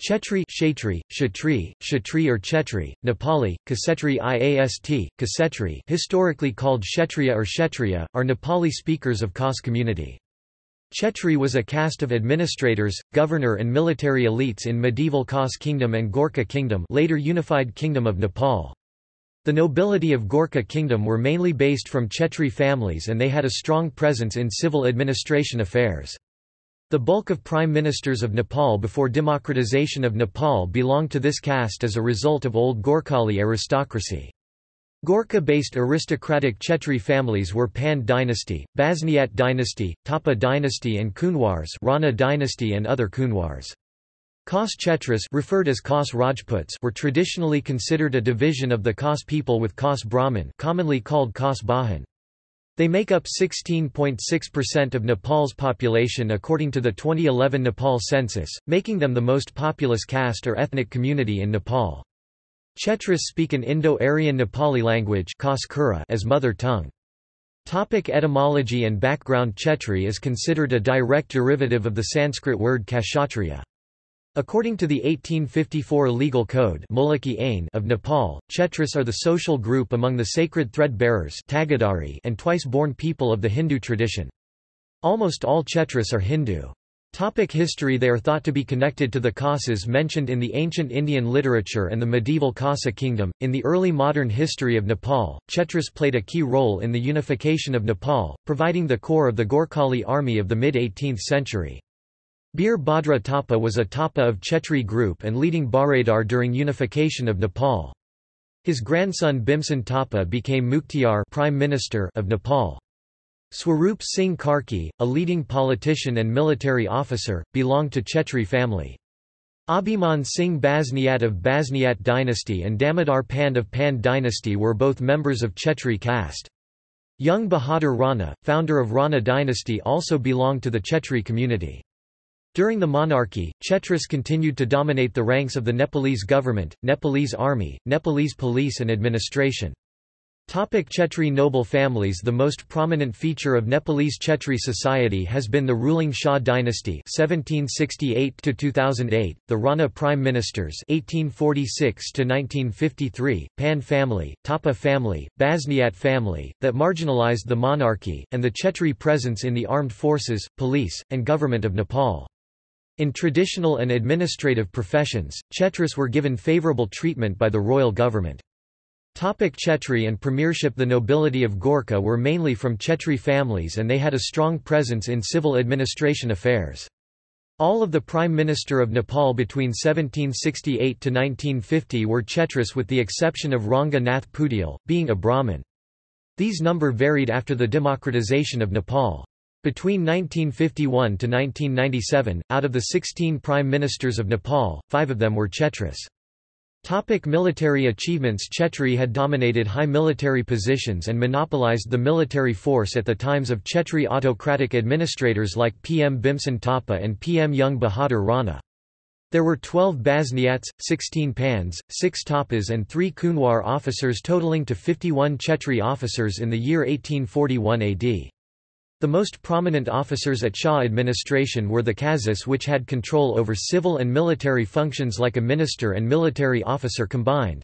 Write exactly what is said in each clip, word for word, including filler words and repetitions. Kshetri, Kshetri, Kshetri, Kshetri or Kshetri, Nepali, Kshetri iast, Kshetri, historically called Kshetriya or Kshetriya, are Nepali speakers of Khas community. Kshetri was a caste of administrators, governor and military elites in medieval Khas kingdom and Gorkha kingdom, later unified kingdom of Nepal. The nobility of Gorkha kingdom were mainly based from Kshetri families and they had a strong presence in civil administration affairs. The bulk of prime ministers of Nepal before democratization of Nepal belonged to this caste as a result of old Gorkhali aristocracy. Gorkha-based aristocratic Kshetri families were Pand dynasty, Basnyat dynasty, Thapa dynasty and Kunwars, Rana dynasty and other Kunwars. Khas Kshetris, referred as Khas Rajputs, were traditionally considered a division of the Khas people with Khas Brahmin, commonly called Khas Bahun. They make up sixteen point six percent of Nepal's population according to the twenty eleven Nepal census, making them the most populous caste or ethnic community in Nepal. Kshetris speak an Indo-Aryan Nepali language as mother tongue. Topic etymology and background. Kshetri is considered a direct derivative of the Sanskrit word kshatriya. According to the eighteen fifty-four legal code of Nepal, Kshetris are the social group among the sacred thread-bearers and twice-born people of the Hindu tradition. Almost all Kshetris are Hindu. Topic history. They are thought to be connected to the Khasas mentioned in the ancient Indian literature and the medieval Khasa kingdom. In the early modern history of Nepal, Kshetris played a key role in the unification of Nepal, providing the core of the Gorkhali army of the mid-eighteenth century. Bir Bhadra Thapa was a Thapa of Kshetri group and leading Baredar during unification of Nepal. His grandson Bhimsen Thapa became Mukhtiar Prime Minister of Nepal. Swaroop Singh Karki, a leading politician and military officer, belonged to Kshetri family. Abhiman Singh Basnyat of Basnyat dynasty and Damodar Pand of Pand dynasty were both members of Kshetri caste. Jung Bahadur Rana, founder of Rana dynasty, also belonged to the Kshetri community. During the monarchy, Kshetris continued to dominate the ranks of the Nepalese government, Nepalese army, Nepalese police and administration. Kshetri noble families. The most prominent feature of Nepalese Kshetri society has been the ruling Shah dynasty seventeen sixty-eight to two thousand eight, the Rana prime ministers eighteen forty-six to nineteen fifty-three, Pan family, Thapa family, Basnyat family, that marginalized the monarchy, and the Kshetri presence in the armed forces, police, and government of Nepal. In traditional and administrative professions, Kshetris were given favorable treatment by the royal government. Kshetri and premiership. The nobility of Gorkha were mainly from Kshetri families and they had a strong presence in civil administration affairs. All of the Prime Minister of Nepal between seventeen sixty-eight to nineteen fifty were Kshetris, with the exception of Ranga Nath Poudyal, being a Brahmin. These number varied after the democratization of Nepal. Between nineteen fifty-one to nineteen ninety-seven, out of the sixteen prime ministers of Nepal, five of them were Kshetris. Topic military achievements. Kshetri had dominated high military positions and monopolized the military force at the times of Kshetri autocratic administrators like P M Bhimsen Thapa and P M Jung Bahadur Rana. There were twelve Basnyats, sixteen Pans, six Thapas and three Kunwar officers, totaling to fifty-one Kshetri officers in the year eighteen forty-one A D. The most prominent officers at Shah administration were the Khazis, which had control over civil and military functions like a minister and military officer combined.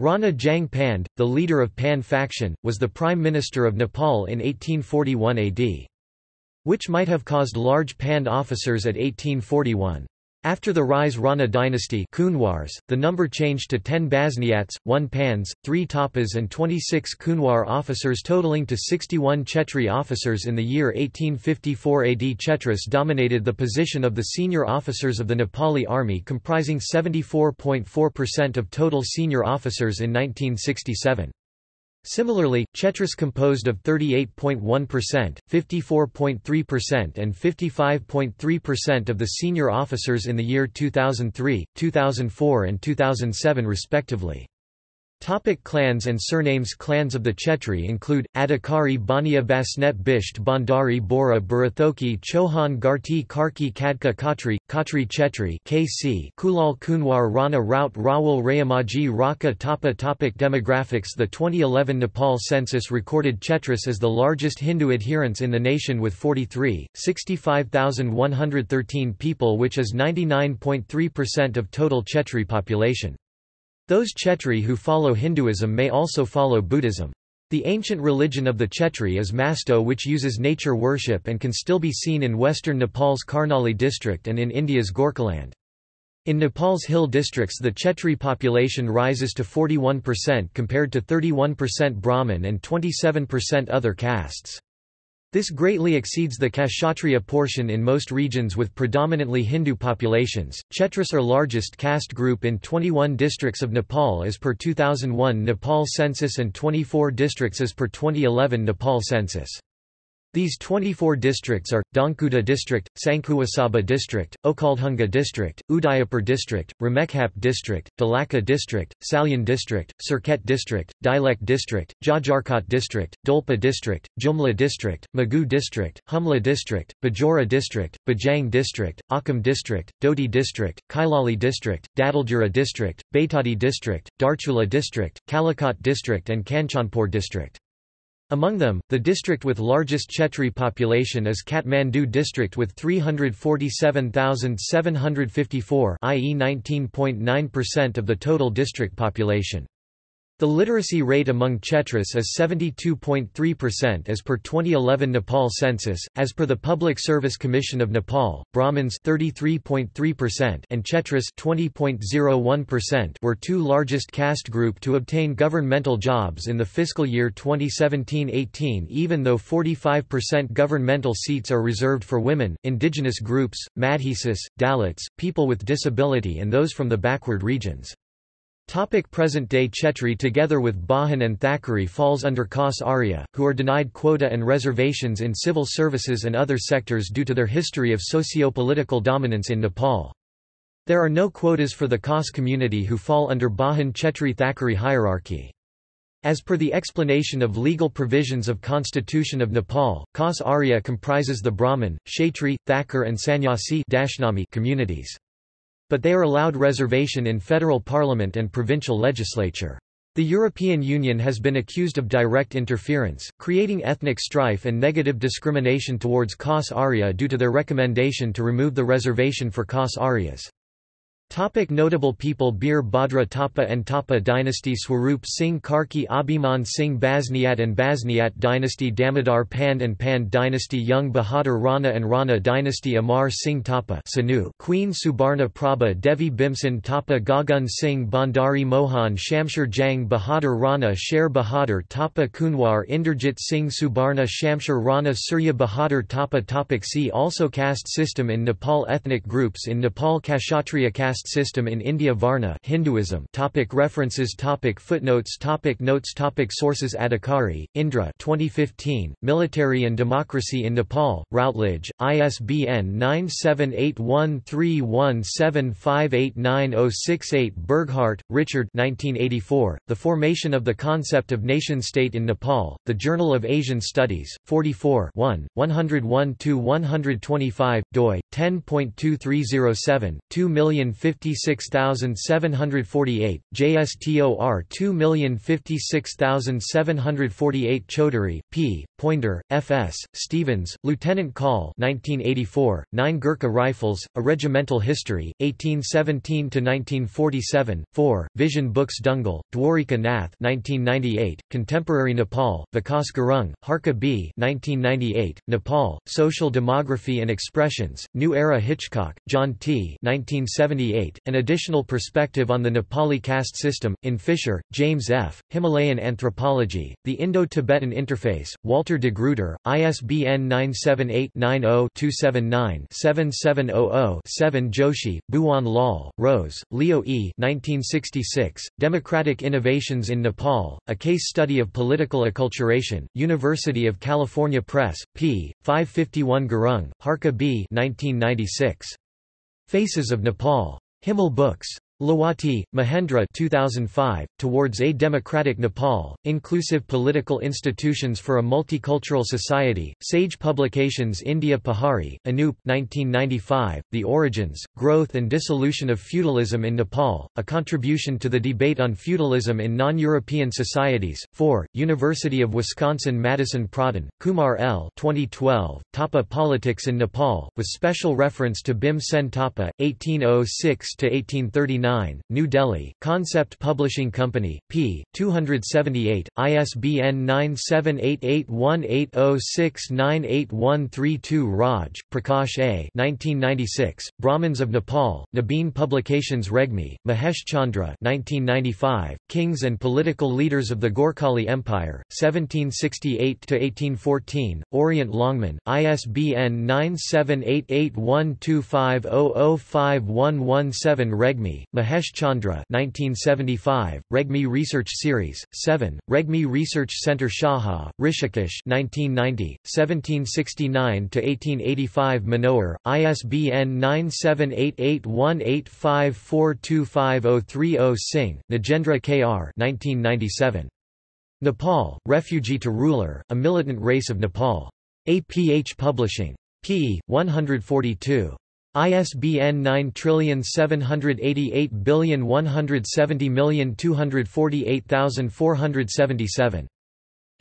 Rana Jang Pande, the leader of Pan faction, was the Prime Minister of Nepal in eighteen forty-one A D, which might have caused large Pand officers at eighteen forty-one. After the rise Rana dynasty Kunwars, the number changed to ten Basnyats, one Pans, three Thapas and twenty-six Kunwar officers, totaling to sixty-one Kshetri officers in the year eighteen fifty-four A D. Kshetris dominated the position of the senior officers of the Nepali army, comprising seventy-four point four percent of total senior officers in nineteen sixty-seven. Similarly, Kshetris composed of thirty-eight point one percent, fifty-four point three percent and fifty-five point three percent of the senior officers in the year two thousand three, two thousand four and two thousand seven respectively. Topic clans and surnames. Clans of the Kshetri include Adhikari, Bania, Basnet, Bisht, Bhandari, Bora, Burathoki, Chohan, Garti, Karki, Kadka, Khatri, Khatri Kshetri, K C, Kulal, Kunwar, Rana, Raut, Rawal, Rayamaji, Raka, Thapa. Topic demographics. The twenty eleven Nepal census recorded Kshetris as the largest Hindu adherents in the nation with forty-three,sixty-five thousand one hundred thirteen people, which is ninety-nine point three percent of total Kshetri population. Those Kshetri who follow Hinduism may also follow Buddhism. The ancient religion of the Kshetri is Mastho, which uses nature worship and can still be seen in western Nepal's Karnali district and in India's Gorkhaland. In Nepal's hill districts, the Kshetri population rises to forty-one percent compared to thirty-one percent Brahmin and twenty-seven percent other castes. This greatly exceeds the Kshatriya portion in most regions with predominantly Hindu populations. Kshetris are largest caste group in twenty-one districts of Nepal as per two thousand one Nepal census and twenty-four districts as per twenty eleven Nepal census. These twenty-four districts are Dangkuta district, Sankuasaba district, Okaldhunga district, Udayapur district, Ramekhap district, Dalaka district, Salyan district, Sirket district, Dilek district, Jajarkot district, Dolpa district, Jumla district, Magu district, Humla district, Bajora district, Bajang district, Akkam district, Doti district, Kailali district, Dattaljura district, Baitadi district, Darchula district, Calicut district, and Kanchanpur district. Among them, the district with largest Kshetri population is Kathmandu district with three hundred forty-seven thousand seven hundred fifty-four, that is nineteen point nine percent of the total district population. The literacy rate among Kshetris is seventy-two point three percent as per twenty eleven Nepal census. As per the Public Service Commission of Nepal, Brahmins thirty-three point three percent and Kshetris twenty point zero one percent were two largest caste group to obtain governmental jobs in the fiscal year twenty seventeen eighteen, even though forty-five percent governmental seats are reserved for women, indigenous groups, Madhisis, Dalits, people with disability and those from the backward regions. Present-day Kshetri together with Bahun and Thakuri falls under Khas Arya, who are denied quota and reservations in civil services and other sectors due to their history of socio-political dominance in Nepal. There are no quotas for the Khas community who fall under Bahun Kshetri Thakuri hierarchy. As per the explanation of legal provisions of Constitution of Nepal, Khas Arya comprises the Brahmin, Kshetri, Thakur and Sannyasi communities. But they are allowed reservation in federal parliament and provincial legislature. The European Union has been accused of direct interference, creating ethnic strife and negative discrimination towards Khas Arya due to their recommendation to remove the reservation for Khas Aryas. Topic notable people. Bir Bhadra Thapa and Thapa dynasty. Swaroop Singh Karki, Abhiman Singh Basnyat and Basnyat dynasty. Damodar Pand and Pand dynasty. Jung Bahadur Rana and Rana dynasty. Amar Singh Thapa, Sanu, Queen Subarna Prabha Devi. Bhimsen Thapa, Gagan Singh Bhandari, Mohan Shamshir, Jang Bahadur Rana, Sher Bahadur Thapa. Kunwar Inderjit Singh Subarna, Shamshir Rana, Surya Bahadur Thapa. Topic see also caste system in Nepal. Ethnic groups in Nepal. Kshatriya caste system in India. Varna Hinduism. Topic references. Topic footnotes. Topic notes. Topic sources. Adhikari, Indra, twenty fifteen, Military and Democracy in Nepal, Routledge, I S B N nine seven eight one three one seven five eight nine zero six eight. Burghardt, Richard, nineteen eighty-four, The Formation of the Concept of Nation-State in Nepal, The Journal of Asian Studies, forty-four one, one oh one to one twenty-five, doi, ten point two three oh seven, two million fifty-six thousand seven hundred forty-eight, J S T O R two million fifty-six thousand seven hundred forty-eight. Chaudhary, P., Poinder, F S, Stevens, Lieutenant Call nineteen eighty-four, nine Gurkha Rifles, A Regimental History, eighteen seventeen to nineteen forty-seven, four, Vision Books. Dungal, Dwarika Nath nineteen ninety-eight, Contemporary Nepal, Vikas Gurung, Harka B. nineteen ninety-eight, Nepal, Social Demography and Expressions, New Era. Hitchcock, John T. nineteen seventy-eight, An Additional Perspective on the Nepali Caste System, in Fisher, James F., Himalayan Anthropology, The Indo-Tibetan Interface, Walter de Gruyter, I S B N nine seven eight nine zero two seven nine seven seven zero zero seven. Joshi, Bhuwan Lal, Rose, Leo E. nineteen sixty-six, Democratic Innovations in Nepal, A Case Study of Political Acculturation, University of California Press, p. five fifty-one. Gurung, Harka B. nineteen ninety-six. Faces of Nepal. Himmel Books. Lawati, Mahendra two thousand five, Towards a Democratic Nepal, Inclusive Political Institutions for a Multicultural Society, Sage Publications India Pahari, Anup nineteen ninety-five, The Origins, Growth and Dissolution of Feudalism in Nepal, A Contribution to the Debate on Feudalism in Non-European Societies, four, University of Wisconsin-Madison Pradhan, Kumar L. twenty twelve, Thapa Politics in Nepal, with special reference to Bhimsen Thapa, eighteen oh six to eighteen thirty-nine. New Delhi, Concept Publishing Company, p. two hundred seventy-eight, I S B N nine seven eight eight one eight zero six nine eight one three two. Raj, Prakash A. nineteen ninety-six, Brahmins of Nepal, Nabeen Publications Regmi, Mahesh Chandra nineteen ninety-five, Kings and Political Leaders of the Gorkhali Empire, seventeen sixty-eight to eighteen fourteen, Orient Longman, I S B N nine seven eight eight one two five zero zero five one one seven. Regmi, Mahesh Chandra nineteen seventy-five, Regmi Research Series, seven, Regmi Research Centre Shaha, Rishikesh nineteen ninety, seventeen sixty-nine to eighteen eighty-five. Manohar, I S B N nine seven eight eight one eight five four two five zero three zero. Singh, Najendra K R nineteen ninety-seven. Nepal, Refugee to Ruler, A Militant Race of Nepal. A P H Publishing. p. one hundred forty-two. I S B N nine seven eight eight one seven zero two four eight four seven seven.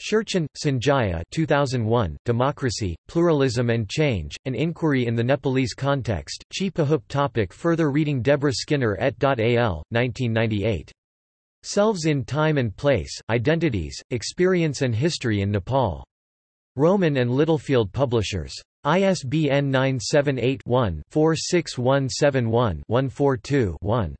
Shirchan, Sanjaya two thousand one, Democracy, Pluralism and Change, An Inquiry in the Nepalese Context, Chipahup. Topic further reading. Deborah Skinner et al., nineteen ninety-eight. Selves in Time and Place, Identities, Experience and History in Nepal. Roman and Littlefield Publishers. I S B N nine seven eight one four six one seven one one four two one.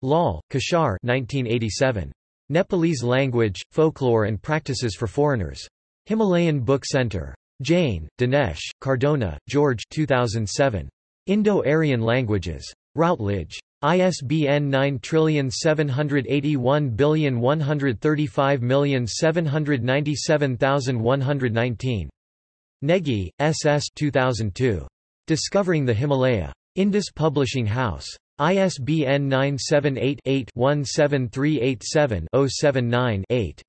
Lal, Kishar nineteen eighty-seven. Nepalese Language, Folklore and Practices for Foreigners. Himalayan Book Center. Jain, Dinesh, Cardona, George two thousand seven. Indo-Aryan Languages. Routledge. I S B N nine seven eight one one three five seven nine seven one one nine. Negi, S S two thousand two. Discovering the Himalaya. Indus Publishing House. I S B N nine seven eight eight one seven three eight seven zero seven nine eight.